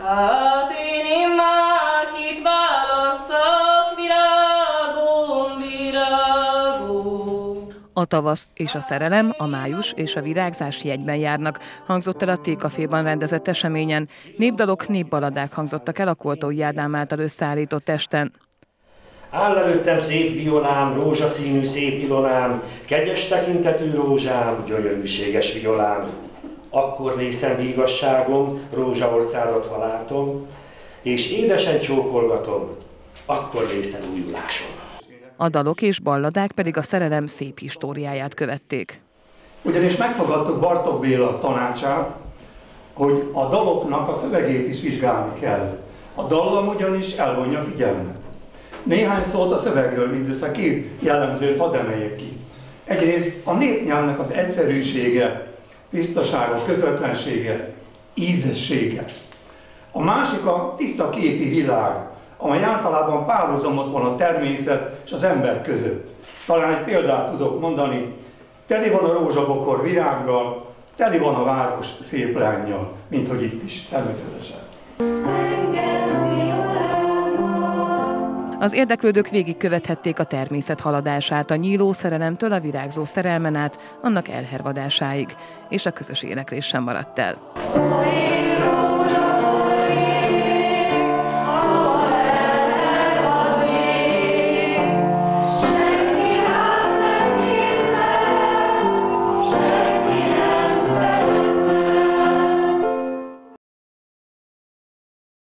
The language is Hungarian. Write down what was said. Hát én immár kit válasszak, virágom, virágom. A tavasz és a szerelem, a május és a virágzás jegyben járnak, hangzott el a Tékaféban rendezett eseményen. Népdalok, népbaladák hangzottak el a Koltói Ádám által összeállított testen. Áll előttem szép violám, rózsaszínű szép ilonám, kegyes tekintetű rózsám, gyönyörűséges violám. Akkor lészen vígasságom, rózsaorcádat valátom, és édesen csókolgatom, akkor lészen újulásom. A dalok és balladák pedig a szerelem szép históriáját követték. Ugyanis megfogadtuk Bartók Béla tanácsát, hogy a daloknak a szövegét is vizsgálni kell. A dallam ugyanis elvonja figyelmet. Néhány szót a szövegről, mindössze két jellemzőt hadd emeljek ki. Egyrészt a népnyelvnek az egyszerűsége, tisztasága, közvetlensége, ízessége. A másik a tiszta képi világ, amely általában párhuzamot van a természet és az ember között. Talán egy példát tudok mondani, teli van a rózsabokor virággal, teli van a város szép lánnyal, mint hogy itt is természetesen. Az érdeklődők végigkövethették a természet haladását, a nyíló szerelemtől a virágzó szerelmen át, annak elhervadásáig, és a közös éneklés sem maradt el.